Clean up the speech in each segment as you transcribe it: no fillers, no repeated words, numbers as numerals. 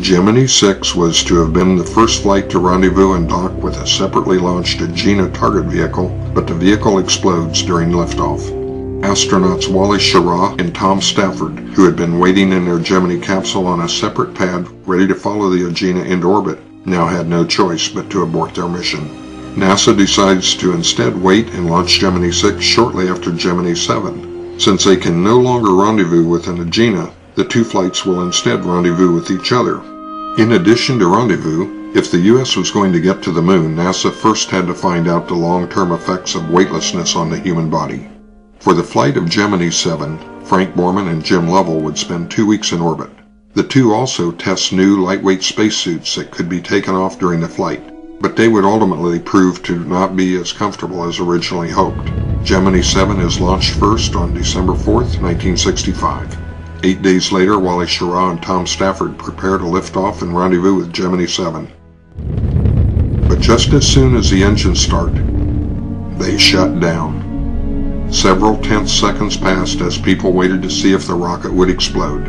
Gemini 6 was to have been the first flight to rendezvous and dock with a separately launched Agena target vehicle, but the vehicle explodes during liftoff. Astronauts Wally Schirra and Tom Stafford, who had been waiting in their Gemini capsule on a separate pad ready to follow the Agena into orbit, now had no choice but to abort their mission. NASA decides to instead wait and launch Gemini 6 shortly after Gemini 7. Since they can no longer rendezvous with an Agena, the two flights will instead rendezvous with each other. In addition to rendezvous, if the U.S. was going to get to the moon, NASA first had to find out the long-term effects of weightlessness on the human body. For the flight of Gemini 7, Frank Borman and Jim Lovell would spend 2 weeks in orbit. The two also test new lightweight spacesuits that could be taken off during the flight, but they would ultimately prove to not be as comfortable as originally hoped. Gemini 7 is launched first on December 4, 1965. 8 days later, Wally Schirra and Tom Stafford prepare to lift off and rendezvous with Gemini 7. But just as soon as the engines start, they shut down. Several tense seconds passed as people waited to see if the rocket would explode.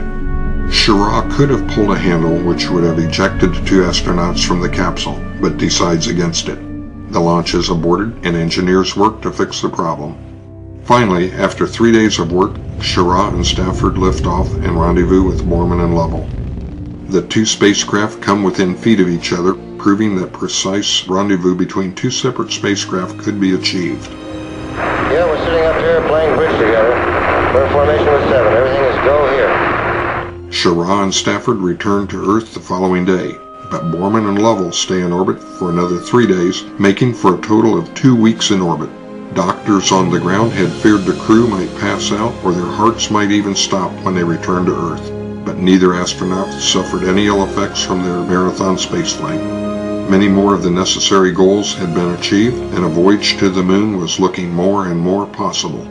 Schirra could have pulled a handle which would have ejected the two astronauts from the capsule, but decides against it. The launch is aborted and engineers work to fix the problem. Finally, after 3 days of work, Schirra and Stafford lift off and rendezvous with Borman and Lovell. The two spacecraft come within feet of each other, proving that precise rendezvous between two separate spacecraft could be achieved. Yeah, we're sitting up here playing bridge together. We're in formation with seven. Everything is go here. Schirra and Stafford return to Earth the following day, but Borman and Lovell stay in orbit for another 3 days, making for a total of 2 weeks in orbit. Doctors on the ground had feared the crew might pass out or their hearts might even stop when they returned to Earth, but neither astronaut suffered any ill effects from their marathon spaceflight. Many more of the necessary goals had been achieved, and a voyage to the moon was looking more and more possible.